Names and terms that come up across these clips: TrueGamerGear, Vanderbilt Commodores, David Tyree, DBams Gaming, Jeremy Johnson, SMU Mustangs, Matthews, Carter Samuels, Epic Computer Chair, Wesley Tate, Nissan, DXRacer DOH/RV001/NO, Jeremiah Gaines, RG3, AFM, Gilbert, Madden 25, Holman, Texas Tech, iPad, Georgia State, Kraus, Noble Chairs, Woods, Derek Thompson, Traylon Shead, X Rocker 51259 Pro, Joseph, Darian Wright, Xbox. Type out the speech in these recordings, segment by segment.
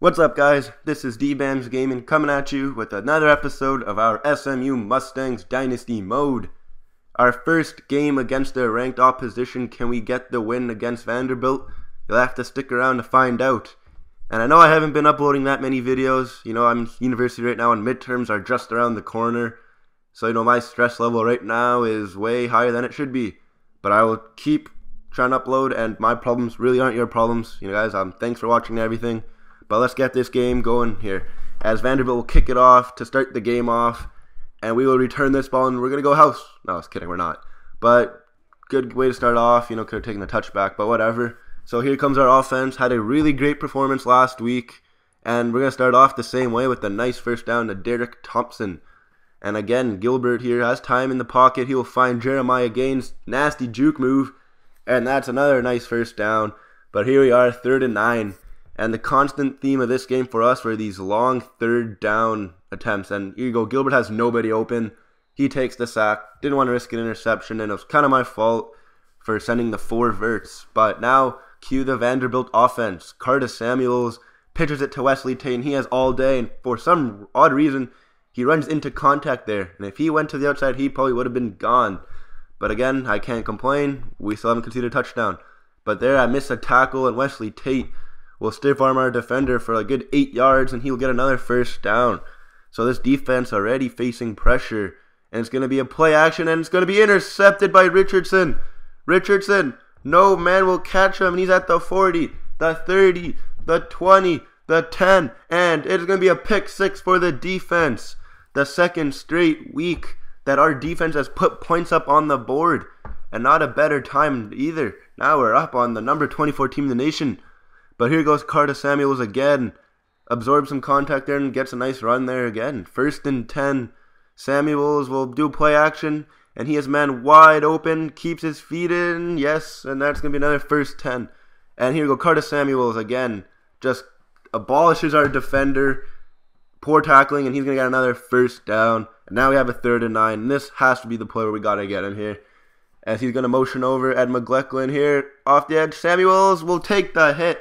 What's up, guys? This is DBams Gaming coming at you with another episode of our SMU Mustangs Dynasty Mode. Our first game against their ranked opposition, can we get the win against Vanderbilt? You'll have to stick around to find out. And I know I haven't been uploading that many videos. You know, I'm at university right now and midterms are just around the corner. So, you know, my stress level right now is way higher than it should be. But I will keep trying to upload, and my problems really aren't your problems. You know, guys, thanks for watching everything. But let's get this game going here as Vanderbilt will kick it off to start the game off, and we will return this ball and we're going to go house. No, I was kidding, we're not. But good way to start off, you know, could have taken the touchback, but whatever. So here comes our offense, had a really great performance last week, and we're going to start off the same way with a nice first down to Derek Thompson. And again, Gilbert here has time in the pocket. He will find Jeremiah Gaines, nasty juke move, and that's another nice first down. But here we are, 3rd and 9. And the constant theme of this game for us were these long 3rd down attempts. And here you go, Gilbert has nobody open. He takes the sack. Didn't want to risk an interception, and it was kind of my fault for sending the 4 verts. But now, cue the Vanderbilt offense. Carter Samuels pitches it to Wesley Tate, and he has all day. And for some odd reason, he runs into contact there. And if he went to the outside, he probably would have been gone. But again, I can't complain. We still haven't conceded a touchdown. But there, I missed a tackle, and Wesley Tate will stiff arm our defender for a good 8 yards, and he'll get another first down. So this defense already facing pressure, and it's going to be a play action, and it's going to be intercepted by Richardson. Richardson, no man will catch him, and he's at the 40, the 30, the 20, the 10, and it's going to be a pick 6 for the defense. The 2nd straight week that our defense has put points up on the board, and not a better time either. Now we're up on the number 24 team in the nation. But here goes Carter Samuels again. Absorbs some contact there and gets a nice run there again. 1st and 10. Samuels will do play action. And he has man wide open. Keeps his feet in. Yes. And that's going to be another 1st 10. And here go Carter Samuels again. Just abolishes our defender. Poor tackling. And he's going to get another 1st down. And now we have a 3rd and 9. And this has to be the play where we got to get him here. As he's going to motion over Ed McGlecklin here. Off the edge. Samuels will take the hit.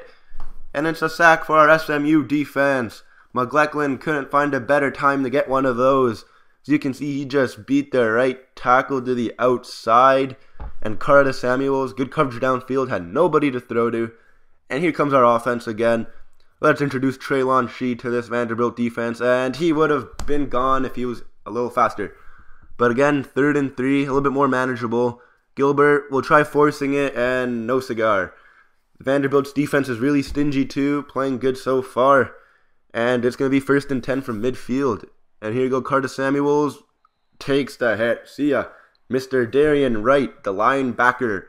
And it's a sack for our SMU defense. McGlecklin couldn't find a better time to get one of those. As you can see, he just beat the right tackle to the outside. And Carter Samuels, good coverage downfield, had nobody to throw to. And here comes our offense again. Let's introduce Traylon Shead to this Vanderbilt defense. And he would have been gone if he was a little faster. But again, 3rd and 3, a little bit more manageable. Gilbert will try forcing it, and no cigar. Vanderbilt's defense is really stingy too, playing good so far. And it's going to be 1st and 10 from midfield. And here you go, Carter Samuels takes the hit. See ya. Mr. Darian Wright, the linebacker,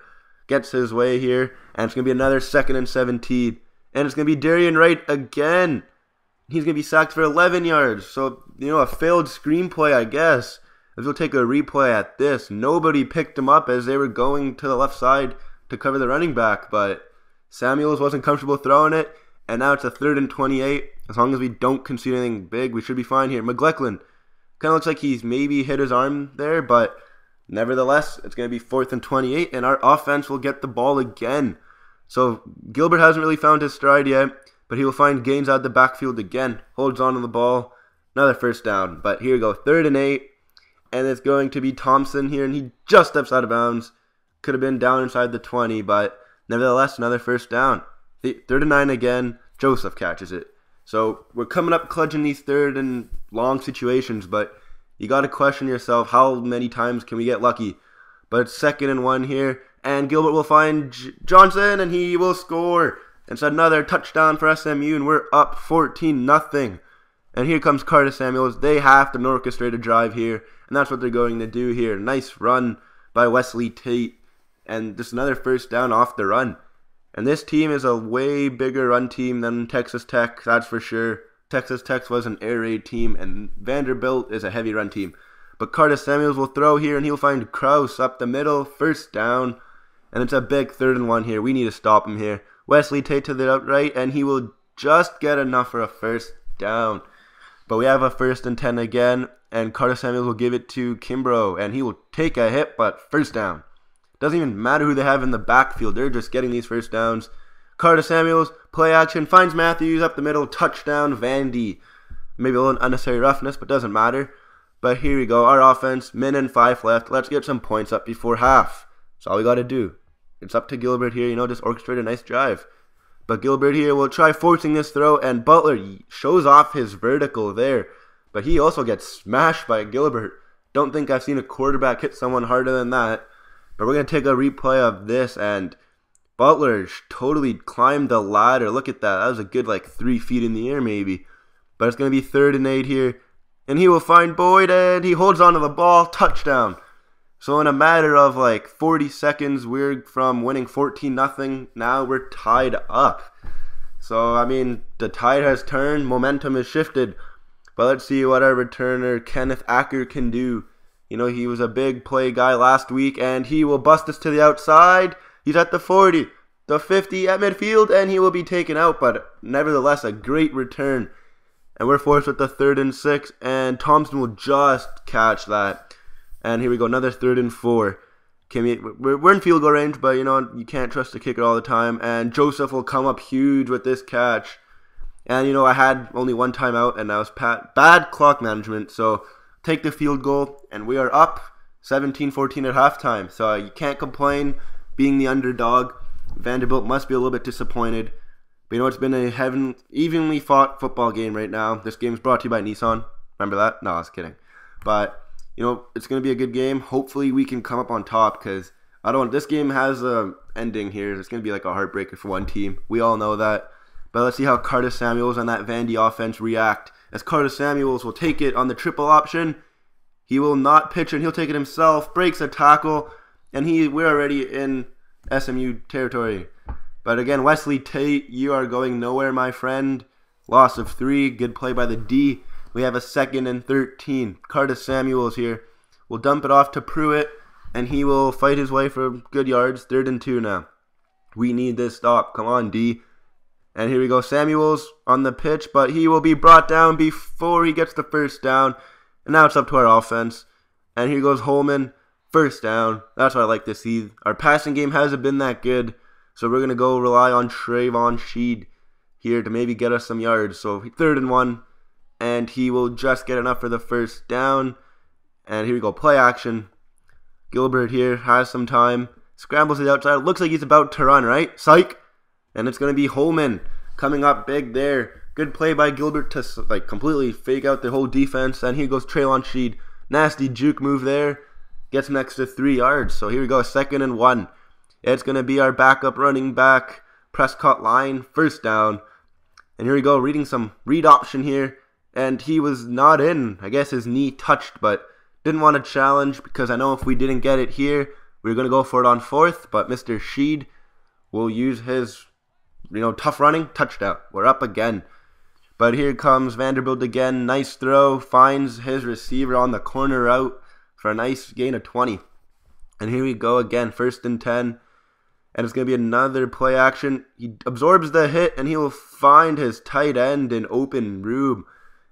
gets his way here. And it's going to be another 2nd and 17. And it's going to be Darian Wright again. He's going to be sacked for 11 yards. So, you know, a failed screenplay, I guess. If we'll take a replay at this. Nobody picked him up as they were going to the left side to cover the running back, but Samuels wasn't comfortable throwing it, and now it's a 3rd and 28. As long as we don't concede anything big, we should be fine here. McGlecklin kind of looks like he's maybe hit his arm there, but nevertheless, it's going to be 4th and 28, and our offense will get the ball again. So Gilbert hasn't really found his stride yet, but he will find Gaines out the backfield again. Holds on to the ball, another 1st down. But here we go, 3rd and 8, and it's going to be Thompson here, and he just steps out of bounds. Could have been down inside the 20, but nevertheless, another 1st down. 3rd and 9 again. Joseph catches it. So we're coming up clutch in these 3rd and long situations, but you got to question yourself, how many times can we get lucky? But it's 2nd and 1 here, and Gilbert will find Johnson, and he will score. It's another touchdown for SMU, and we're up 14-0. And here comes Carter Samuels. They have to orchestrate a drive here, and that's what they're going to do here. Nice run by Wesley Tate. And just another 1st down off the run. And this team is a way bigger run team than Texas Tech, that's for sure. Texas Tech was an air raid team, and Vanderbilt is a heavy run team. But Carter Samuels will throw here, and he'll find Kraus up the middle, 1st down. And it's a big 3rd and 1 here. We need to stop him here. Wesley Tate to the outright, and he will just get enough for a 1st down. But we have a 1st and 10 again, and Carter Samuels will give it to Kimbro, and he will take a hit, but 1st down. Doesn't even matter who they have in the backfield. They're just getting these 1st downs. Carter Samuels, play action, finds Matthews up the middle, touchdown, Vandy. Maybe a little unnecessary roughness, but doesn't matter. But here we go, our offense, 1:05 left. Let's get some points up before half. That's all we got to do. It's up to Gilbert here, you know, just orchestrate a nice drive. But Gilbert here will try forcing this throw, and Butler shows off his vertical there. But he also gets smashed by Gilbert. Don't think I've seen a quarterback hit someone harder than that. But we're going to take a replay of this, and Butler totally climbed the ladder. Look at that. That was a good, like, 3 feet in the air maybe. But it's going to be 3rd and 8 here. And he will find Boyd, and he holds onto the ball. Touchdown. So in a matter of like 40 seconds, we're from winning 14-0. Now we're tied up. So, I mean, the tide has turned. Momentum has shifted. But let's see what our returner Kenneth Acker can do. You know, he was a big play guy last week, and he will bust us to the outside. He's at the 40, the 50 at midfield, and he will be taken out. But nevertheless, a great return. And we're forced with the 3rd and 6, and Thompson will just catch that. And here we go, another 3rd and 4. We're in field goal range, but you know, you can't trust the kicker all the time. And Joseph will come up huge with this catch. And you know, I had only one timeout, and that was bad clock management. So take the field goal, and we are up 17-14 at halftime. So you can't complain being the underdog. Vanderbilt must be a little bit disappointed. But you know, it's been a evenly fought football game right now. This game is brought to you by Nissan. Remember that? No, I was kidding. But you know, it's going to be a good game. Hopefully we can come up on top, because I don't want, this game has a ending here. It's going to be like a heartbreaker for one team. We all know that. But let's see how Carter Samuels and that Vandy offense react. As Carter Samuels will take it on the triple option. He will not pitch, and he'll take it himself. Breaks a tackle, and we're already in SMU territory. But again, Wesley Tate, you are going nowhere, my friend. Loss of 3. Good play by the D. We have a 2nd and 13. Carter Samuels here will dump it off to Pruitt, and he will fight his way for good yards. 3rd and 2 now. We need this stop. Come on, D. And here we go. Samuels on the pitch, but he will be brought down before he gets the first down. And now it's up to our offense. And here goes Holman. First down. That's what I like to see. Our passing game hasn't been that good, so we're going to go rely on Traylon Shead here to maybe get us some yards. So 3rd and 1. And he will just get enough for the first down. And here we go, play action. Gilbert here has some time. Scrambles to the outside. Looks like he's about to run, right? Psych. And it's going to be Holman coming up big there. Good play by Gilbert to like completely fake out the whole defense. And here goes Traylon Shead. Nasty juke move there. Gets him next to 3 yards. So here we go, 2nd and 1. It's going to be our backup running back, Prescott line. First down. And here we go, reading some read option here. And he was not in. I guess his knee touched, but didn't want to challenge, because I know if we didn't get it here, we were going to go for it on 4th. But Mr. Sheed will use his, you know, tough running. Touchdown. We're up again. But here comes Vanderbilt again. Nice throw. Finds his receiver on the corner route for a nice gain of 20. And here we go again. 1st and 10. And it's going to be another play action. He absorbs the hit, and he will find his tight end in open room.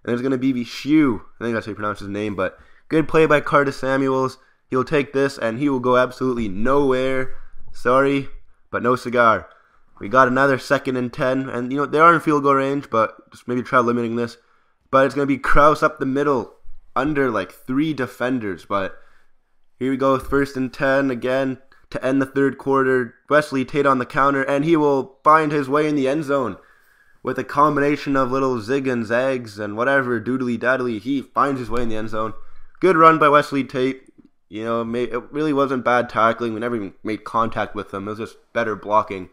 And there's going to be Vishu. I think that's how you pronounce his name. But good play by Carter Samuels. He'll take this, and he will go absolutely nowhere. Sorry, but no cigar. We got another 2nd and 10. And, you know, they are in field goal range, but just maybe try limiting this. But it's going to be Kraus up the middle under, like, 3 defenders. But here we go, 1st and 10 again to end the 3rd quarter. Wesley Tate on the counter, and he will find his way in the end zone. With a combination of little zig and zags and whatever, doodly-daddly, he finds his way in the end zone. Good run by Wesley Tate. You know, it really wasn't bad tackling. We never even made contact with him. It was just better blocking.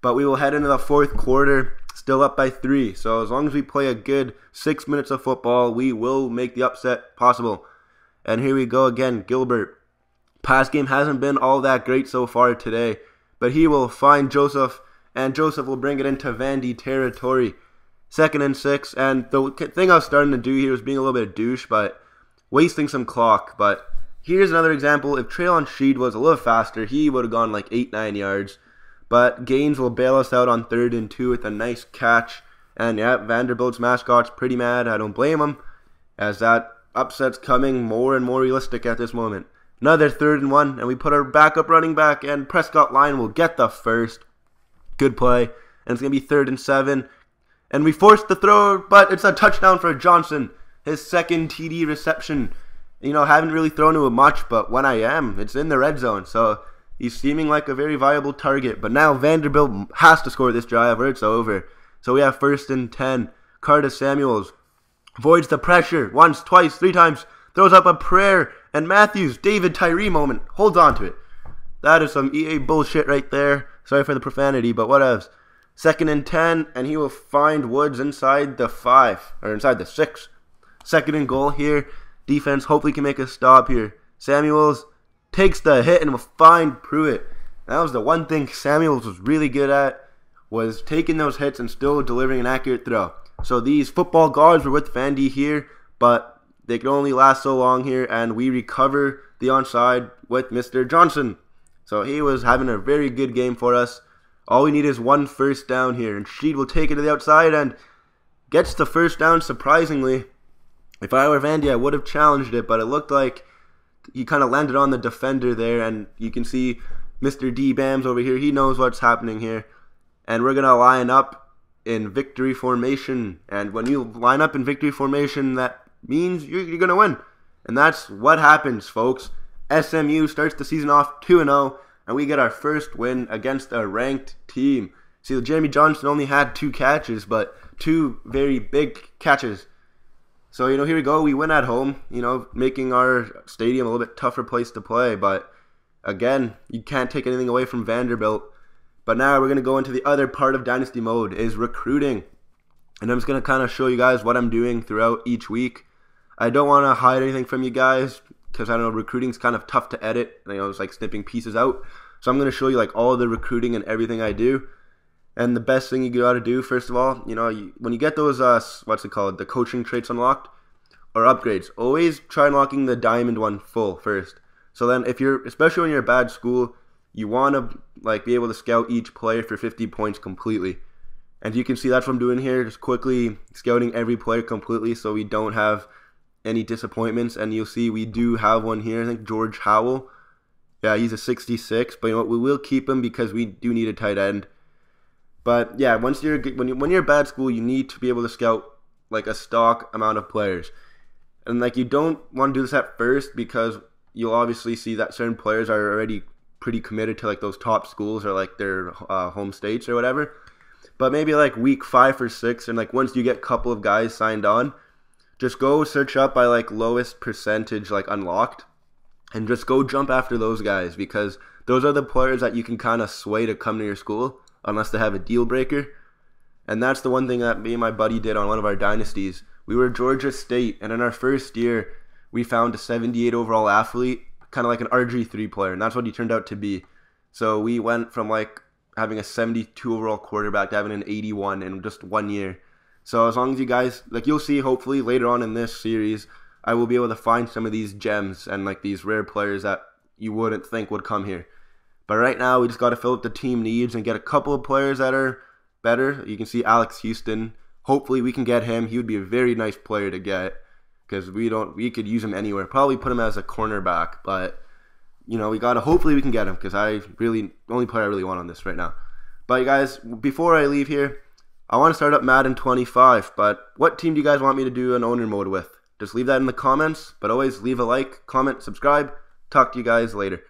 But we will head into the 4th quarter, still up by 3. So as long as we play a good 6 minutes of football, we will make the upset possible. And here we go again, Gilbert. Pass game hasn't been all that great so far today. But he will find Joseph. And Joseph will bring it into Vandy territory. 2nd and 6. And the thing I was starting to do here was being a little bit of douche, but wasting some clock. But here's another example. If Traylon Shead was a little faster, he would have gone like 8, 9 yards. But Gaines will bail us out on 3rd and 2 with a nice catch. And yeah, Vanderbilt's mascot's pretty mad. I don't blame him, as that upset's coming more and more realistic at this moment. Another 3rd and 1. And we put our backup running back, and Prescott line will get the first. Good play. and it's going to be 3rd and 7. And we forced the throw, but it's a touchdown for Johnson, his second TD reception. You know, haven't really thrown to him much, but when I am, it's in the red zone. So he's seeming like a very viable target. But now Vanderbilt has to score this drive or it's over. So we have 1st and 10. Carter Samuels avoids the pressure once, twice, three times. Throws up a prayer. And Matthews, David Tyree moment, holds on to it. That is some EA bullshit right there. Sorry for the profanity, but what else? 2nd and 10, and he will find Woods inside the 5, or inside the 6. 2nd and goal here. Defense hopefully can make a stop here. Samuels takes the hit and will find Pruitt. That was the one thing Samuels was really good at, was taking those hits and still delivering an accurate throw. So these football guards were with Vandy here, but they could only last so long here, and we recover the onside with Mr. Johnson. So he was having a very good game for us. All we need is one first down here, and Sheed will take it to the outside and gets the first down surprisingly. If I were Vandy, I would have challenged it, but it looked like he kind of landed on the defender there, and you can see Mr. DBams over here. He knows what's happening here, and we're going to line up in victory formation, and when you line up in victory formation, that means you're going to win, and that's what happens, folks. SMU starts the season off 2-0, and we get our first win against a ranked team. See, Jeremy Johnson only had 2 catches, but 2 very big catches. So, you know, here we go. We win at home, you know, making our stadium a little bit tougher place to play. But, again, you can't take anything away from Vanderbilt. But now we're going to go into the other part of Dynasty Mode, is recruiting. And I'm just going to kind of show you guys what I'm doing throughout each week. I don't want to hide anything from you guys because, I don't know, recruiting's kind of tough to edit. You know, it's like snipping pieces out. So I'm going to show you, like, all the recruiting and everything I do. And the best thing you got to do, first of all, you know, when you get those, the coaching traits unlocked or upgrades, always try unlocking the diamond one full first. So then if you're, especially when you're a bad school, you want to, like, be able to scout each player for 50 points completely. And you can see that's what I'm doing here, just quickly scouting every player completely so we don't have any disappointments. And you'll see we do have one here, I think George Howell. Yeah, he's a 66, but you know what, we will keep him because we do need a tight end. But yeah, when you're a bad school, you need to be able to scout like a stock amount of players, and like you don't want to do this at first because you'll obviously see that certain players are already pretty committed to like those top schools or like their home states or whatever. But maybe like week 5 or 6, and like once you get a couple of guys signed on, just go search up by like lowest percentage like unlocked, and just go jump after those guys because those are the players that you can kind of sway to come to your school. Unless they have a deal breaker. And that's the one thing that me and my buddy did on one of our dynasties. We were Georgia State, and in our first year, we found a 78 overall athlete, kind of like an RG3 player, and that's what he turned out to be. So we went from like having a 72 overall quarterback to having an 81 in just 1 year. So as long as you guys, like you'll see hopefully later on in this series, I will be able to find some of these gems and like these rare players that you wouldn't think would come here. But right now, we just got to fill up the team needs and get a couple of players that are better. You can see Alex Houston. Hopefully, we can get him. He would be a very nice player to get because we could use him anywhere. Probably put him as a cornerback, but you know, we got to hopefully we can get him because only player I really want on this right now. But you guys, before I leave here, I want to start up Madden 25. But what team do you guys want me to do an owner mode with? Just leave that in the comments. But always leave a like, comment, subscribe. Talk to you guys later.